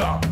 venga.